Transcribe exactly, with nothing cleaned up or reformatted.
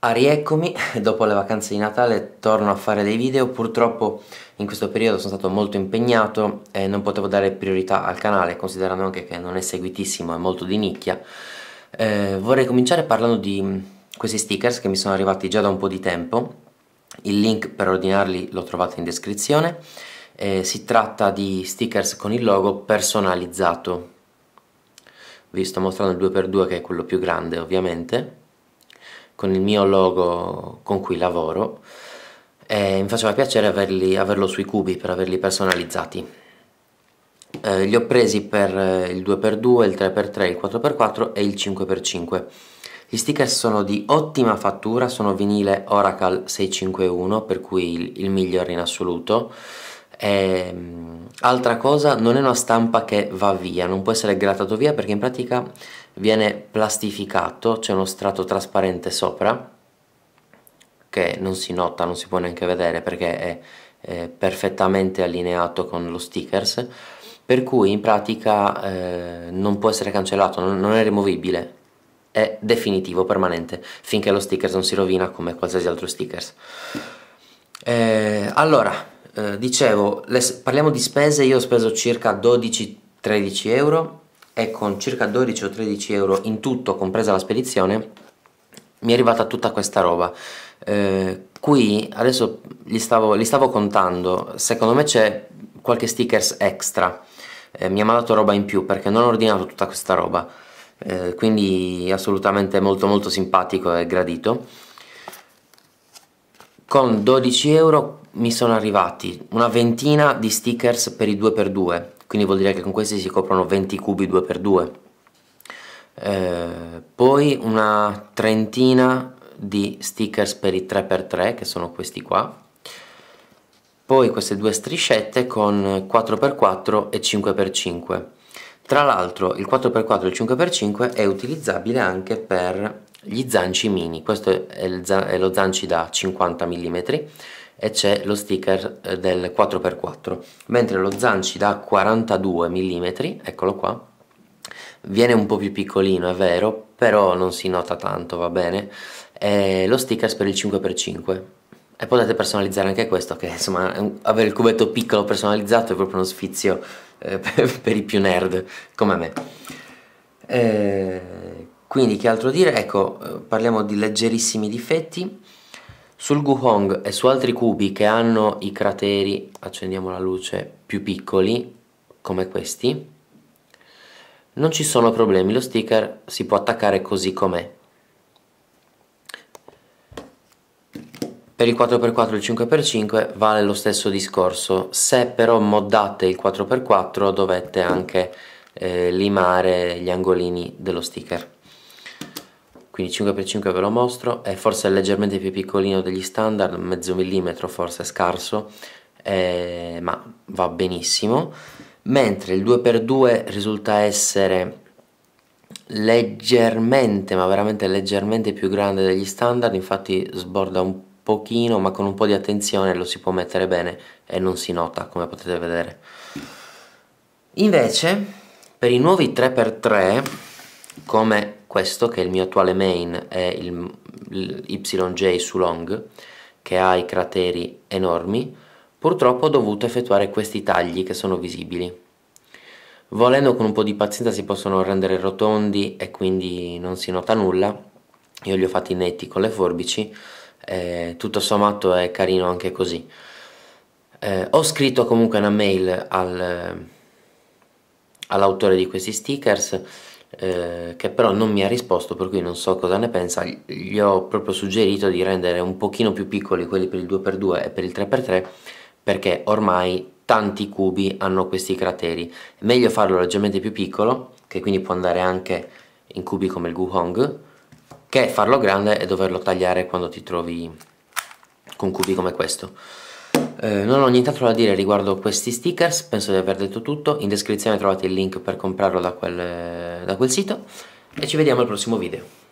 Ah, rieccomi, dopo le vacanze di Natale torno a fare dei video. Purtroppo in questo periodo sono stato molto impegnato e non potevo dare priorità al canale, considerando anche che non è seguitissimo, è molto di nicchia. Eh, vorrei cominciare parlando di questi stickers che mi sono arrivati già da un po' di tempo. Il link per ordinarli lo trovate in descrizione. Eh, si tratta di stickers con il logo personalizzato. Vi sto mostrando il due per due che è quello più grande, ovviamente, con il mio logo con cui lavoro, e mi faceva piacere averli, averlo sui cubi per averli personalizzati. Eh, li ho presi per il due per due, il tre per tre, il quattro per quattro e il cinque per cinque. Gli sticker sono di ottima fattura, sono vinile Oracle sei cinquantuno, per cui il, il migliore in assoluto. E, altra cosa, non è una stampa che va via, non può essere grattato via, perché in pratica viene plastificato, c'è uno strato trasparente sopra che non si nota, non si può neanche vedere perché è, è perfettamente allineato con lo stickers, per cui in pratica eh, non può essere cancellato, non, non è rimovibile, è definitivo, permanente, finché lo stickers non si rovina come qualsiasi altro stickers. Eh, allora, Eh, dicevo, le, parliamo di spese. Io ho speso circa dodici tredici euro e con circa dodici o tredici euro in tutto, compresa la spedizione, mi è arrivata tutta questa roba. Eh, qui adesso li stavo, li stavo contando, secondo me c'è qualche stickers extra, eh, mi ha mandato roba in più perché non ho ordinato tutta questa roba, eh, quindi assolutamente molto molto simpatico e gradito. Con dodici euro mi sono arrivati una ventina di stickers per i due per due, quindi vuol dire che con questi si coprono venti cubi due per due, eh, poi una trentina di stickers per i tre per tre che sono questi qua, poi queste due striscette con quattro per quattro e cinque per cinque. Tra l'altro il quattro per quattro e il cinque per cinque è utilizzabile anche per gli ZhanChi mini. Questo è, il, è lo ZhanChi da cinquanta millimetri e c'è lo sticker del quattro per quattro, mentre lo ZhanChi da quarantadue millimetri, eccolo qua, viene un po' più piccolino, è vero, però non si nota tanto, va bene, e lo sticker per il cinque per cinque, e potete personalizzare anche questo, che insomma avere il cubetto piccolo personalizzato è proprio uno sfizio eh, per, per i più nerd come me. E quindi che altro dire? Ecco, parliamo di leggerissimi difetti. Sul Guhong e su altri cubi che hanno i crateri, accendiamo la luce, più piccoli, come questi, non ci sono problemi, lo sticker si può attaccare così com'è. Per il quattro per quattro e il cinque per cinque vale lo stesso discorso, se però moddate il quattro per quattro dovete anche eh, limare gli angolini dello sticker. Quindi cinque per cinque ve lo mostro, è forse leggermente più piccolino degli standard, mezzo millimetro forse, scarso, eh, ma va benissimo. Mentre il due per due risulta essere leggermente, ma veramente leggermente più grande degli standard, infatti sborda un pochino, ma con un po' di attenzione lo si può mettere bene e non si nota, come potete vedere. Invece, per i nuovi tre per tre, come questo che è il mio attuale main, è il, il Y J SuLong, che ha i crateri enormi, purtroppo ho dovuto effettuare questi tagli che sono visibili. Volendo, con un po' di pazienza si possono rendere rotondi e quindi non si nota nulla. Io li ho fatti netti con le forbici, eh, tutto sommato è carino anche così. Eh, ho scritto comunque una mail al, all'autore di questi stickers, Eh, che però non mi ha risposto, per cui non so cosa ne pensa. Gli ho proprio suggerito di rendere un pochino più piccoli quelli per il due per due e per il tre per tre, perché ormai tanti cubi hanno questi crateri, è meglio farlo leggermente più piccolo, che quindi può andare anche in cubi come il Guhong, che farlo grande e doverlo tagliare quando ti trovi con cubi come questo. Eh, non ho nient'altro da dire riguardo questi stickers, penso di aver detto tutto. In descrizione trovate il link per comprarlo da quel, da quel sito, e ci vediamo al prossimo video.